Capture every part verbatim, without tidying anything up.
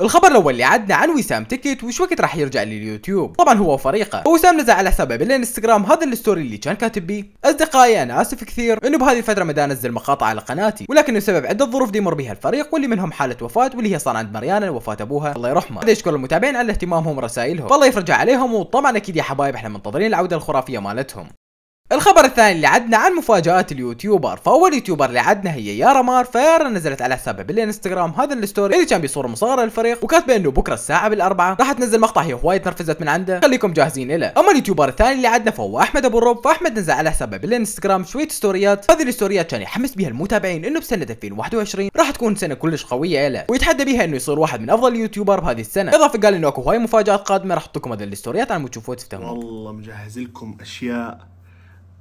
الخبر الاول اللي عدنا عن وسام تكت، وش وقت راح يرجع لليوتيوب؟ طبعا هو وفريقه. وسام نزل على حسابه بالانستغرام هذا الستوري اللي كان كاتب بيه: اصدقائي انا اسف كثير انه بهذه الفتره ما دا انزل مقاطع على قناتي، ولكن بسبب عده ظروف ديمر بها الفريق، واللي منهم حاله وفاه، واللي هي صار عند مريانه وفاه ابوها الله يرحمه. بدي اشكر المتابعين على اهتمامهم ورسائلهم، والله يرجع عليهم. وطبعا اكيد يا حبايب احنا منتظرين العوده الخرافيه مالتهم. الخبر الثاني اللي عدنا عن مفاجآت اليوتيوبر، فأول يوتيوبر اللي عدنا هي يارا مار. فيارا نزلت على حسابها بالانستغرام هذا الستوري اللي كان بصورة مصغرة للفريق، وكاتبه انه بكره الساعة بالأربعة راح تنزل مقطع هي هواي تنرفزت من عنده، خليكم جاهزين له. اما اليوتيوبر الثاني اللي عدنا فهو احمد ابو الروب، فاحمد نزل على حسابه بالانستغرام شوية ستوريات، هذه الستوريات كان يحمس بها المتابعين انه بسنة ألفين وواحد وعشرين راح تكون سنة كلش قوية له، ويتحدى بها انه يصير واحد من افضل اليوتيوبر بهذه السنة. اضافة قال انه اكو هواي مفاجآت قادمة، راح احط لكم هذه الستوريات على ما تشوفوها تفتهمون. والله مجهز لكم اشياء،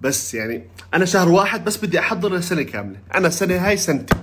بس يعني انا شهر واحد بس بدي احضر لسنه كامله، انا السنه هاي سنتي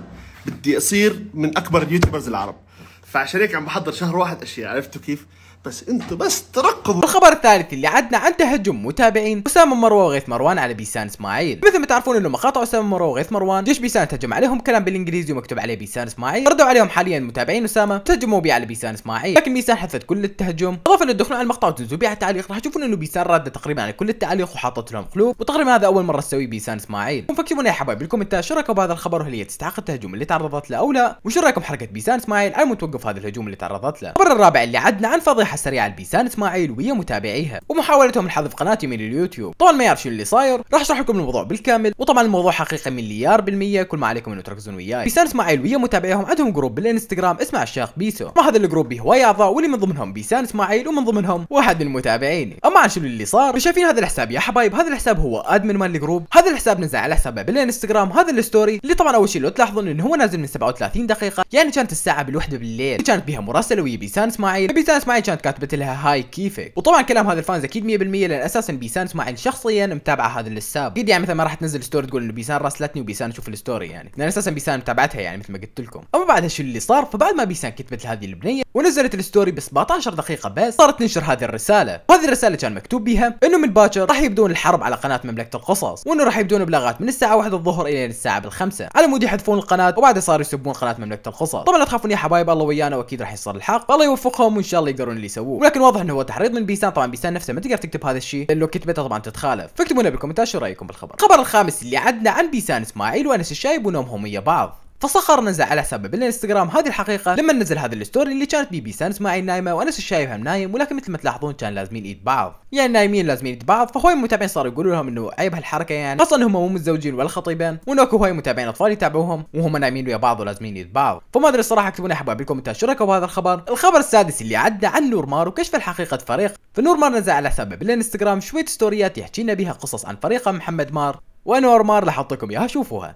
بدي اصير من اكبر اليوتيوبرز العرب، فعشان هيك عم بحضر شهر واحد اشياء، عرفتوا كيف؟ بس انتوا بس ترقبوا. الخبر الثالث اللي عدنا عن تهجم متابعين اسامه مروه وغيث مروان على بيسان اسماعيل. مثل ما تعرفون انه مقاطع اسامه مروه وغيث مروان جيش بيسان تهجم عليهم كلام بالانجليزي ومكتوب عليه بيسان اسماعيل، ردوا عليهم حاليا متابعين اسامه تهجموا بيه على بيسان اسماعيل، لكن بيسان حذفت كل التهجم. اضافه انه تدخلون على المقطع وتنزلوا بيه على التعليق راح تشوفون انه بيسان رادة تقريبا على كل التعليق وحاطت لهم قلوب، وتقريبا هذا اول مره تسوي بيسان اسماعيل. فكتبوا لنا يا حبايب بالكومنتات شو رايكم بهذا الخبر، وهل هي تستحق التهجم اللي تعرضت له او لا، وش رايكم بحركه بيسان اسماعيل على متوقف هذا الهجوم اللي تعرضت له. الخبر الرابع اللي عدنا عن فضيحه سريعه لبيسان اسماعيل ويا متابعيها ومحاولتهم لحذف قناتي من اليوتيوب. طبعا ما يعرف شو اللي صاير، راح اشرح لكم الموضوع بالكامل، وطبعا الموضوع حقيقه مليار بالميه، كل ما عليكم انه تركزون وياي. بيسان اسماعيل ويا متابعيهم عندهم جروب بالانستغرام اسمه الشيخ بيسو، ما هذا الجروب به هواي اعضاء، واللي من ضمنهم بيسان اسماعيل ومن ضمنهم واحد من المتابعين. اما عن شنو اللي صار شايفين هذا الحساب يا حبايب، هذا الحساب هو ادمن مال الجروب، هذا الحساب نزل على حسابه بالانستغرام هذا الستوري اللي طبعا اول شيء لو تلاحظون انه هو نازل من سبعة وثلاثين دقيقه، يعني كانت الساعه بالوحده بالليل كانت بها مراسله ويا بيسان اسماعيل. بيسان اسماعيل كانت كاتبت لها هاي كيفك، وطبعا كلام هذا الفانز اكيد مية بالمية لان اساسا بيسان اسماعيل شخصيا متابعه هذا الحساب، اكيد يعني مثلا ما راح تنزل ستوري تقول انه بيسان راسلتني وبيسان شوف الستوري، يعني لان اساسا بيسان متابعتها يعني مثل ما قلت لكم. اما بعدها شو اللي صار، فبعد ما بيسان كتبت لهذه البنيه ونزلت الستوري ب سبعطعش دقيقه بس، صارت تنشر هذه الرساله، وهذه الرساله كان مكتوب بها انه من باكر راح يبدون الحرب على قناه مملكه القصص، وانه راح يبدون بلاغات من الساعه واحد الظهر الى الساعه بالخمسة على مود يحذفون القناه، وبعدها صاروا يسبون قناه مملكه القصص. طبعا لا تخافون يا حبايب، الله ويانا واكيد راح يصير الحق، الله يوفقهم وان شاء الله يقدرون اللي يسووه، ولكن واضح انه هو تحريض من بيسان. طبعا بيسان نفسه ما تقدر تكتب هذا الشيء لان لو كتبته طبعا تتخالف، فاكتبوا لنا بالكومنتات شو رايكم بالخبر. الخبر الخامس اللي عدنا عن بيسان اسماعيل وانس الشايب ونومهم ويا بعض، فصخر نزل على حسابه بالانستغرام هذه الحقيقه لما نزل هذا الستوري اللي كانت بيه بيسان اسماعيل نايمه وانس الشايب هم نايم، ولكن مثل ما تلاحظون كان لازمين ايد بعض، يعني نايمين لازمين ايد بعض. فهواي متابعين صاروا يقولوا لهم انه عيب هالحركه، يعني خاصه انهم مو متزوجين ولا خطيبين، وانه اكو هواي متابعين اطفال يتابعوهم وهم نايمين ويا بعض ولازمين ايد بعض. فما ادري الصراحه، اكتبوا لنا حبايب بالكومنتات شو رايكم بهذا الخبر. الخبر السادس اللي عدى عن نور مار وكشف حقيقه فريق، فنور مار نزل على حسابه بالانستغرام شويه ستوريات يحكي لنا بها قصص عن فريقه محمد مار ونور مار، لحط لكم اياها شوفوها.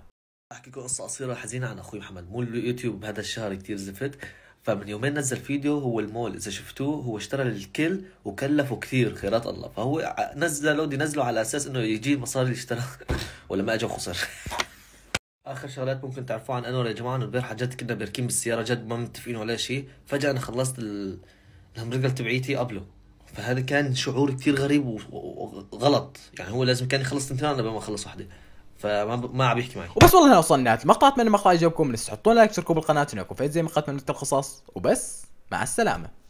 احكي لكم قصه قصيره حزينه عن اخوي محمد. مول اليوتيوب بهذا الشهر كثير زفت، فمن يومين نزل فيديو هو المول، اذا شفتوه هو اشترى للكل وكلفه كثير خيرات الله، فهو نزله بده ينزله على اساس انه يجي المصاري اللي اشتراه ولما اجى خسر. اخر شغلات ممكن تعرفوها عن انور يا جماعه، انه امبارح جد كنا باركين بالسياره جد ما متفقين ولا شيء، فجاه انا خلصت ال... الهمرجل تبعيتي قبله، فهذا كان شعور كثير غريب وغلط، يعني هو لازم كان يخلص اثنين انا ما اخلص وحده، فما ما عم يحكي معي. وبس والله هنا وصلنا نهايه المقطع، اتمنى المقطع يعجبكم، لا تنسوا تحطون لايك وتشتركوا بالقناه، هناك فايت زي مقاطع من مملكه القصص، وبس مع السلامه.